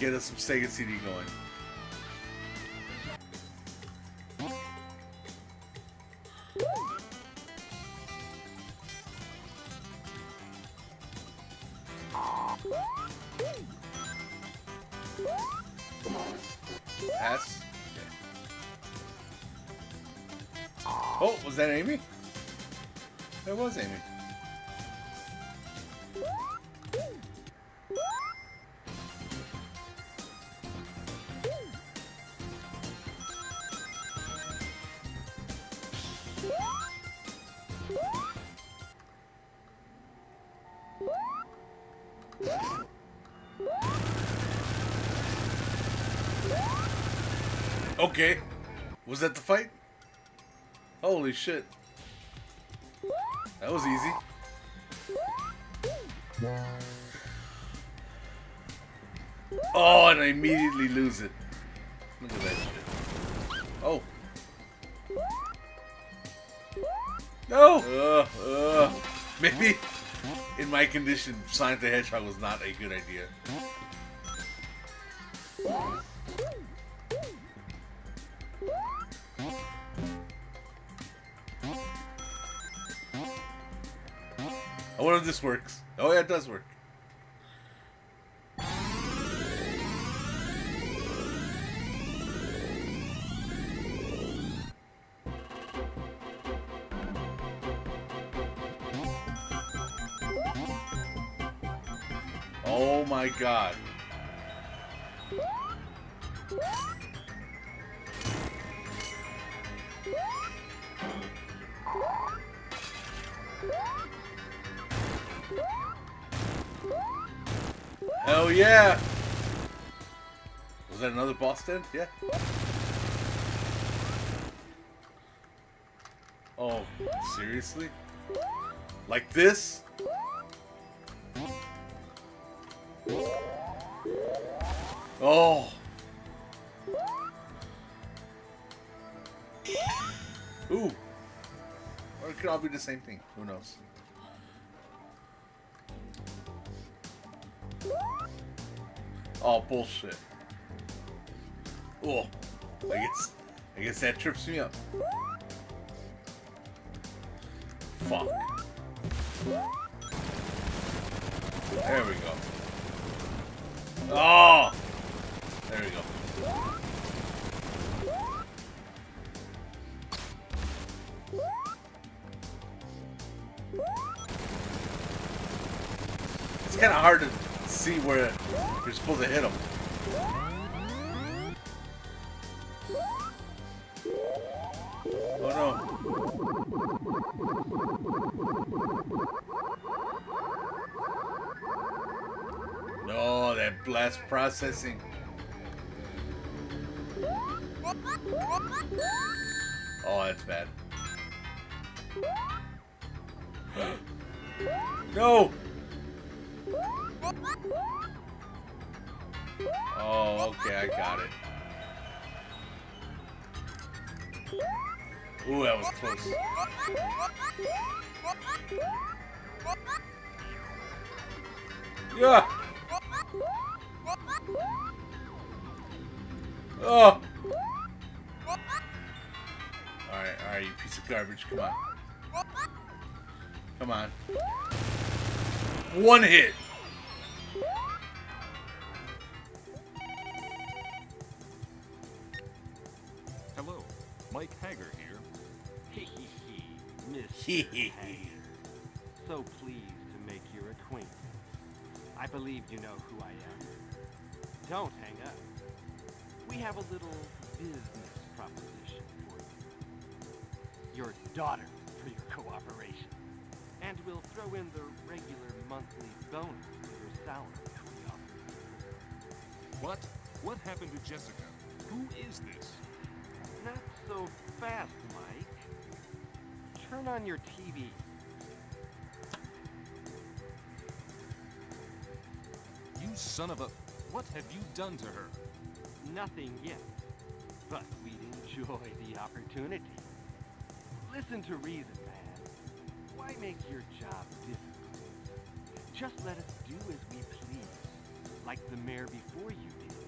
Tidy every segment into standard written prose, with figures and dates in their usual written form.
get us some Sega CD going. Pass. Okay. Oh, was that Amy? That was Amy. Okay, was that the fight? Holy shit. That was easy. Oh, and I immediately lose it. Look at that shit. Oh. No! Maybe in my condition, Sonic the Hedgehog was not a good idea. I wonder if this works. Oh yeah, it does work. Oh my god. Hell yeah! Was that another boss then? Yeah. Oh, seriously? Like this? Oh! Ooh! Or it could all be the same thing. Who knows? Oh, bullshit. Oh, I guess that trips me up. Fuck. There we go. Oh! There we go. It's kind of hard to see where you're supposed to hit him. Oh no. No, that blast processing. Oh, that's bad. No! Oh, okay, I got it. Ooh, that was close. Yeah! Oh! Alright, you piece of garbage, come on. Come on. One hit! Mike Hager here. Mr. Hager. So pleased to make your acquaintance. I believe you know who I am. Don't hang up. We have a little business proposition for you. Your daughter for your cooperation. And we'll throw in the regular monthly bonus for your salary that we offer. What? What happened to Jessica? Who is this? Not so fast, Mike. Turn on your TV. You son of a... What have you done to her? Nothing yet. But we'd enjoy the opportunity. Listen to reason, man. Why make your job difficult? Just let us do as we please. Like the mayor before you did.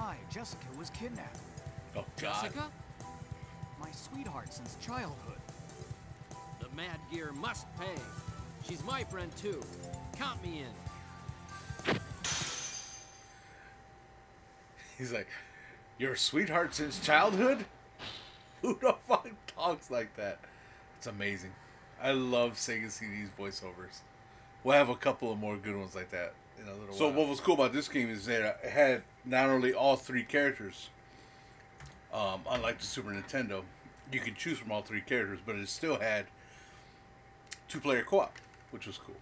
I, Jessica, was kidnapped. Oh, God. Jessica? My sweetheart since childhood. The Mad Gear must pay. She's my friend, too. Count me in. He's like, your sweetheart since childhood? Who the fuck talks like that? It's amazing. I love Sega CD's voiceovers. We'll have a couple of more good ones like that in a little while. So what was cool about this game is that it had not only all three characters, unlike the Super Nintendo, you could choose from all three characters, but it still had two-player co-op, which was cool.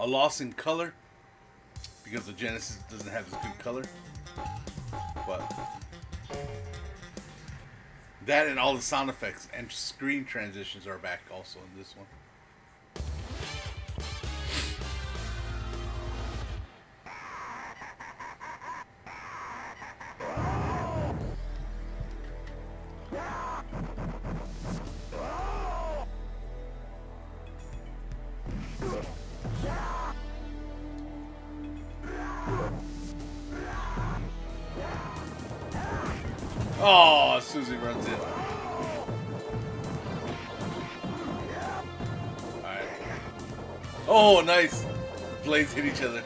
A loss in color, because the Genesis doesn't have as good color, but that and all the sound effects and screen transitions are back also in this one. Oh, Susie runs in. Alright. Oh, nice. Blades hit each other.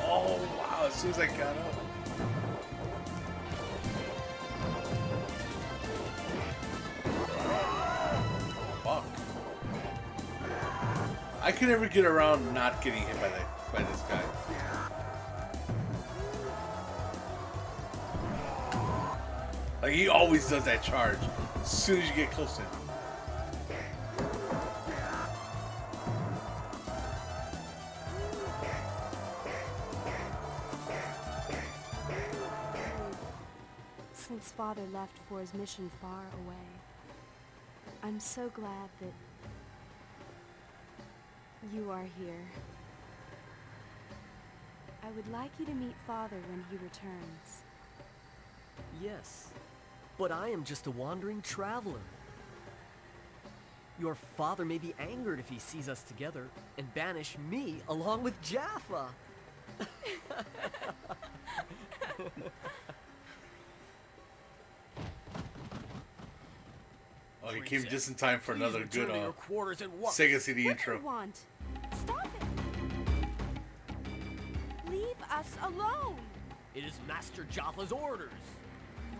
Oh, wow. As soon as I got up. Fuck. I could never get around not getting hit by, this guy. Like, he always does that charge as soon as you get close to him. Since Father left for his mission far away, I'm so glad that you are here. I would like you to meet Father when he returns. Yes. But I am just a wandering traveler. Your father may be angered if he sees us together and banish me along with Jaffa. Oh, he came just in time for another good Sega City intro. Stop it. Leave us alone. It is Master Jaffa's orders.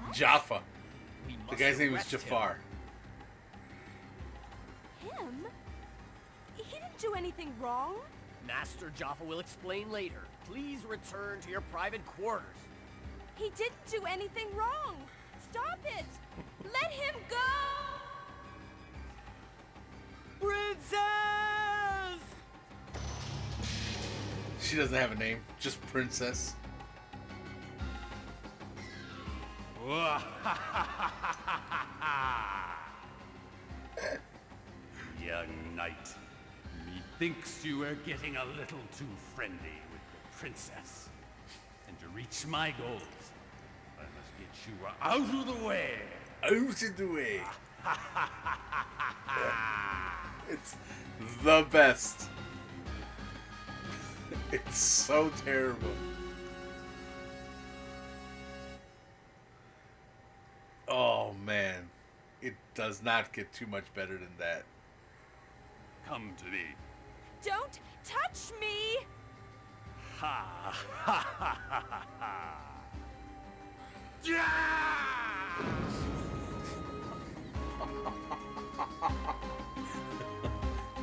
What? Jaffa. The guy's name is Jafar. Him? He didn't do anything wrong. Master Jaffa will explain later. Please return to your private quarters. He didn't do anything wrong. Stop it. Let him go. Princess! She doesn't have a name. Just Princess. Young knight, methinks you are getting a little too friendly with the princess. And to reach my goals, I must get you out of the way. Out of the way. It's the best. It's so terrible. Oh, man. It does not get too much better than that. Come to me. Don't touch me! Ha! Ha! Ha! Ha! Ha! Yeah!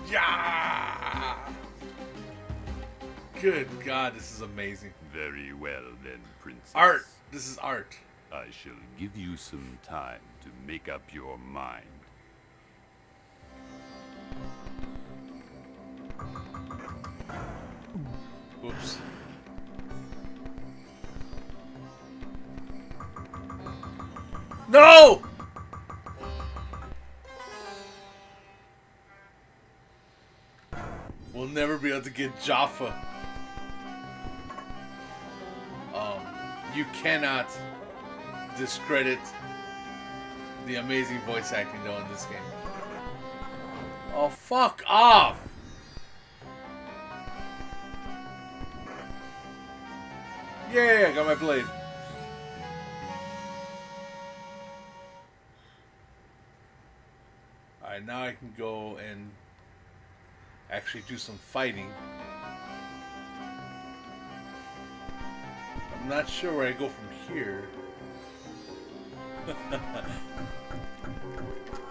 Yeah! Good God, this is amazing. Very well, then, Princess. Art! This is art. I shall give you some time to make up your mind. Whoops. No! We'll never be able to get Jaffa. You cannot discredit the amazing voice acting though in this game. Oh, fuck off! Yay, I got my blade. Alright, now I can go and actually do some fighting. I'm not sure where I go from here.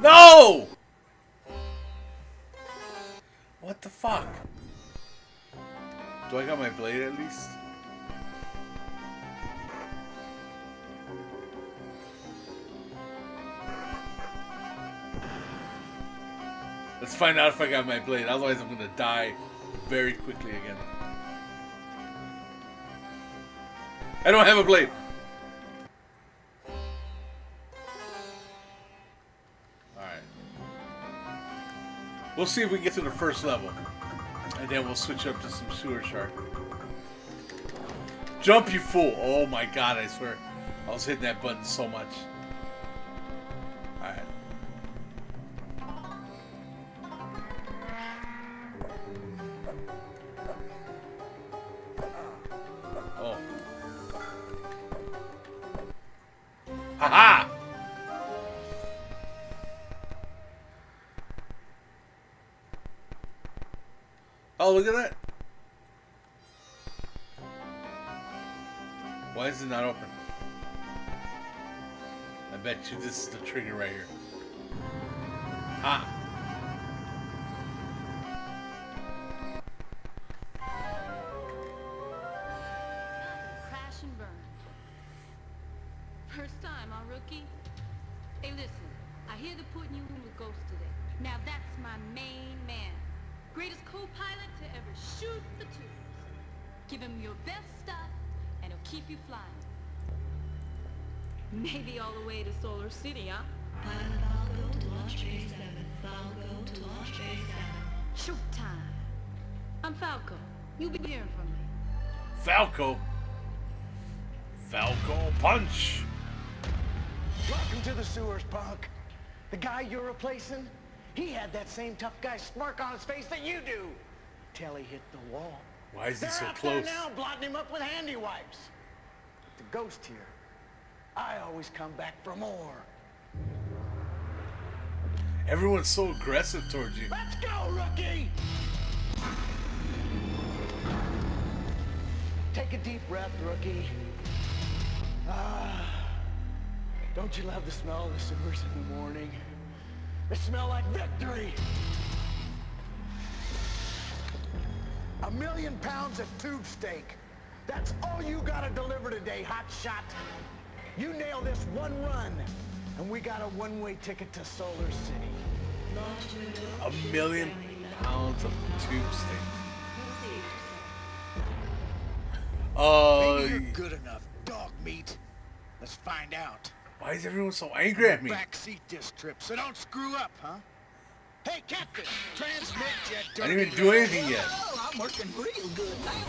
No! What the fuck? Do I got my blade at least? Let's find out if I got my blade, otherwise I'm gonna die very quickly again. I don't have a blade! Alright. We'll see if we can get to the first level. And then we'll switch up to some Sewer Shark. Jump, you fool! Oh my god, I swear. I was hitting that button so much. Alright. Aha! Oh, look at that! Why is it not open? I bet you this is the trigger right here. Ah! Crash and burn. First time, huh, rookie? Hey, listen. I hear they're putting you in with Ghost today. Now that's my main man. Greatest co-pilot to ever shoot the tubes. Give him your best stuff, and he'll keep you flying. Maybe all the way to Solar City, huh? Pilot, I'll go to launch bay 7. I'll go to launch bay 7. Showtime. I'm Falco. You'll be hearing from me. Falco? Falco Punch! Welcome to the sewers, punk. The guy you're replacing, he had that same tough guy smirk on his face that you do. Till he hit the wall. Why is he so close? They're out there now blotting him up with handy wipes. But the ghost here, I always come back for more. Everyone's so aggressive towards you. Let's go, rookie! Take a deep breath, rookie. Ah. Don't you love the smell of the sewers in the morning? They smell like victory! 1,000,000 pounds of tube steak. That's all you gotta deliver today, hot shot. You nail this one run, and we got a one-way ticket to Solar City. 1,000,000 pounds of tube steak. Oh, maybe you're good enough, dog meat. Let's find out. Why is everyone so angry at me? Backseat this trip, so don't screw up, huh? Hey, Captain! Transmit, you dirty... I didn't even do anything yet. Oh, I'm working real good now.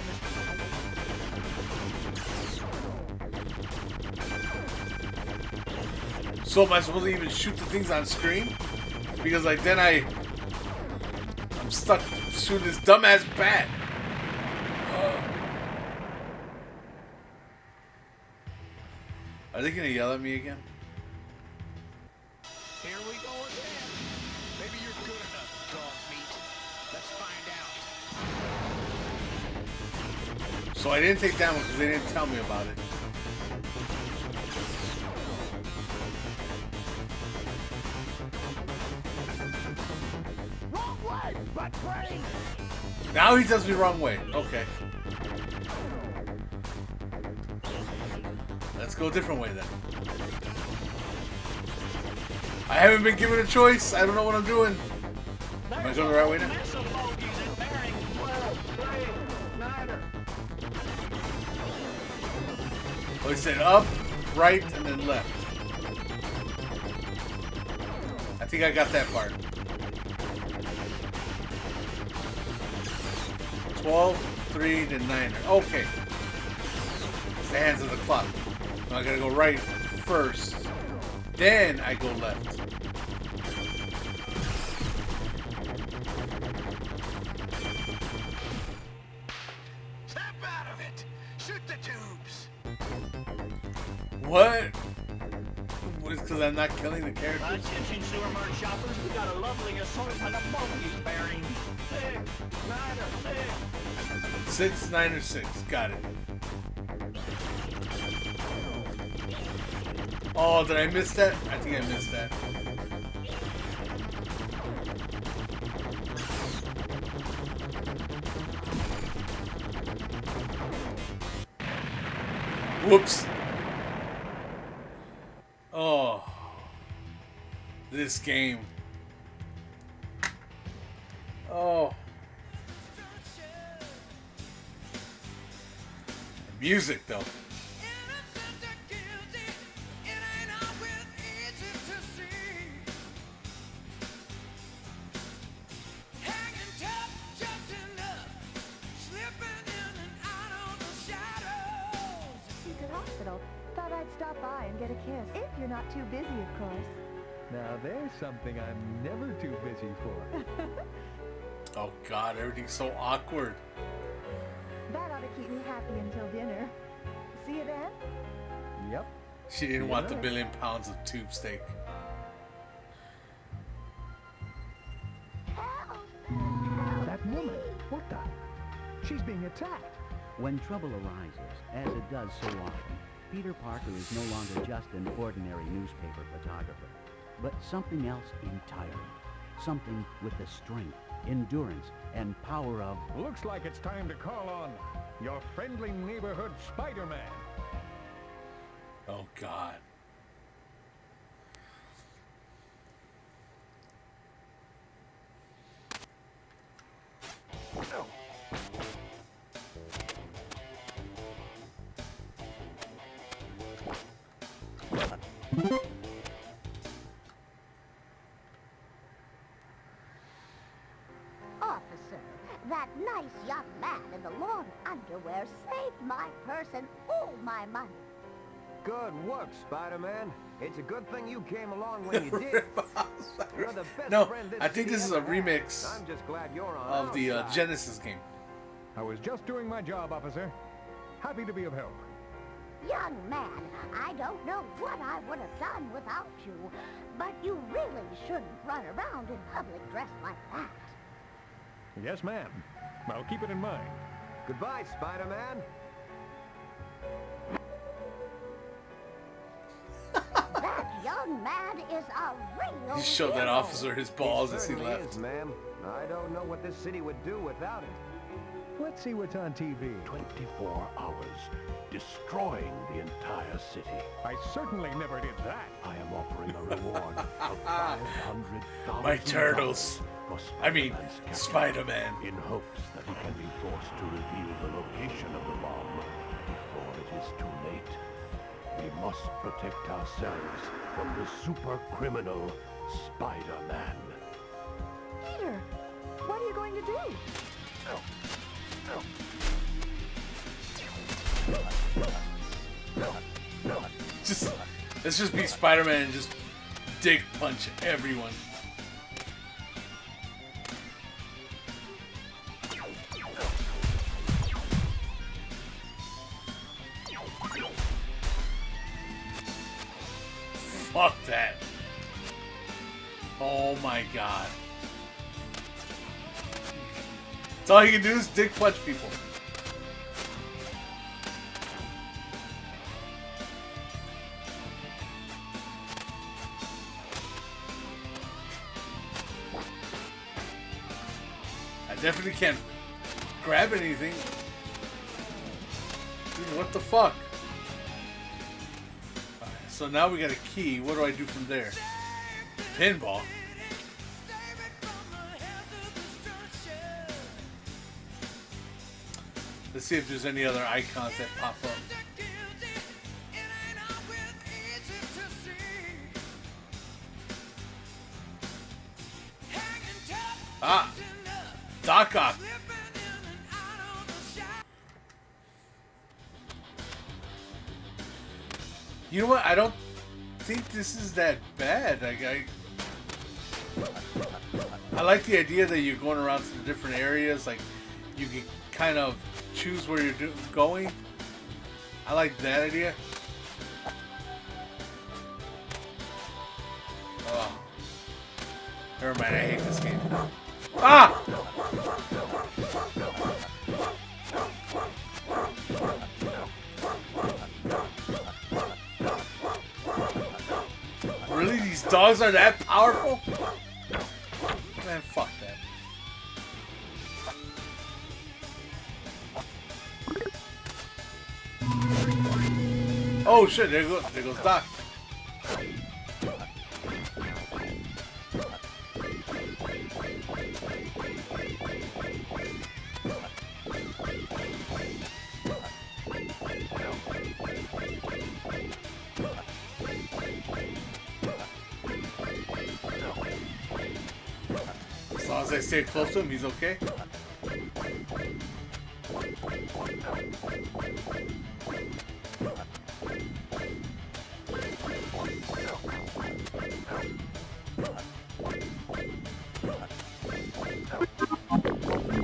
So am I supposed to even shoot the things on screen? Because, like, then I'm stuck shooting this dumbass bat. Are they gonna yell at me again? Here we go again. Maybe you're good enough, dog meat. Let's find out. So I didn't take that one because they didn't tell me about it. Wrong way, butt buddy. Now he tells me wrong way. Okay. Let's go a different way then. I haven't been given a choice. I don't know what I'm doing. Am I going the right way now? Oh, he said up, right, and then left. I think I got that part. 12, 3, then 9. Okay. It's the hands of the clock. I gotta go right first, then I go left. Snap out of it! Shoot the tubes! What? It's because I'm not killing the characters. Attention, sewer merch shoppers. We got a lovely assortment of monkeys bearing 6, 9, or 6. 6, 9, or 6. Got it. Oh, did I miss that? I think I missed that. Whoops. Oh. This game. Oh. The music, though. Something I'm never too busy for. Oh God, everything's so awkward. That ought to keep me happy until dinner. See you then? Yep. She didn't want the £1 billion of tube steak. Help! That woman, what the? She's being attacked. When trouble arises, as it does so often, Peter Parker is no longer just an ordinary newspaper photographer, but something else entirely. Something with the strength, endurance, and power of... Looks like it's time to call on your friendly neighborhood Spider-Man. Oh, God. Oh. Good work, Spider-Man. It's a good thing you came along when you did. You're the best friend. I think this is a remix of the Genesis game. I was just doing my job, officer. Happy to be of help. Young man, I don't know what I would have done without you, but you really shouldn't run around in public dressed like that. Yes, ma'am. I'll keep it in mind. Goodbye, Spider-Man. Man is a real. He showed that officer his balls as he left. Ma'am, I don't know what this city would do without it. Let's see what's on TV. 24 hours, destroying the entire city. I certainly never did that. I am offering a reward of 500,000. My turtles. I mean, Spider-Man. In hopes that he can be forced to reveal the location of the bomb before it is too late. We must protect ourselves from the super criminal Spider-Man. Peter, what are you going to do? Let's just be Spider-Man and just dick punch everyone. Fuck that. Oh my God. That's all you can do is dick punch people. I definitely can't grab anything. Dude, what the fuck? So now we got a key. What do I do from there? Pinball. Let's see if there's any other icons that pop up. Ah! Doc Ock. You know what? I don't think this is that bad. Like, I like the idea that you're going around to the different areas. Like, you can kind of choose where you're going. I like that idea. Never mind, I hate this game. Ah! Really? These dogs are that powerful? Man, fuck that. Oh shit, there goes Doc. As long as I stay close to him, he's okay.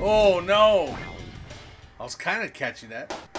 Oh no! I was kind of catching that.